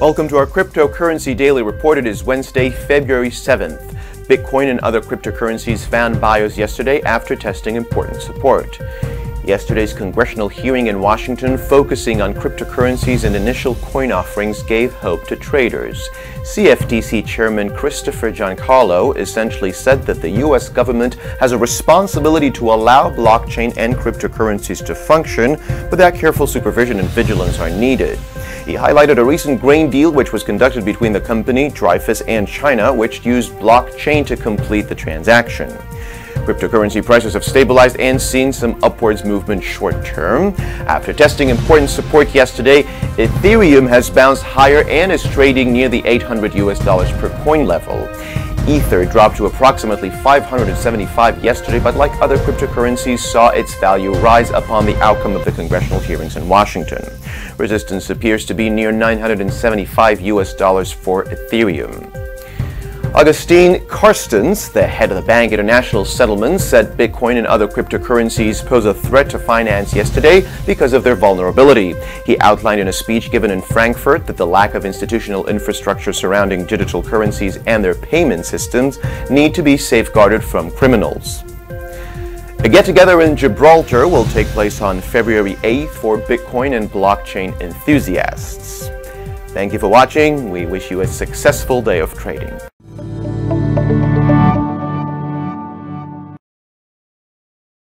Welcome to our Cryptocurrency Daily Report. It is Wednesday, February 7th. Bitcoin and other cryptocurrencies found buyers yesterday after testing important support. Yesterday's congressional hearing in Washington focusing on cryptocurrencies and initial coin offerings gave hope to traders. CFTC Chairman Christopher Giancarlo essentially said that the U.S. government has a responsibility to allow blockchain and cryptocurrencies to function, but that careful supervision and vigilance are needed. He highlighted a recent grain deal which was conducted between the company, Dreyfus, and China, which used blockchain to complete the transaction. Cryptocurrency prices have stabilized and seen some upwards movement short-term. After testing important support yesterday, Ethereum has bounced higher and is trading near the $800 per coin level. Ether dropped to approximately 575 yesterday, but like other cryptocurrencies, saw its value rise upon the outcome of the congressional hearings in Washington. Resistance appears to be near $975 for Ethereum. Augustine Carstens, the head of the Bank International Settlements, said Bitcoin and other cryptocurrencies pose a threat to finance yesterday because of their vulnerability. He outlined in a speech given in Frankfurt that the lack of institutional infrastructure surrounding digital currencies and their payment systems need to be safeguarded from criminals. A get-together in Gibraltar will take place on February 8th for Bitcoin and blockchain enthusiasts. Thank you for watching. We wish you a successful day of trading.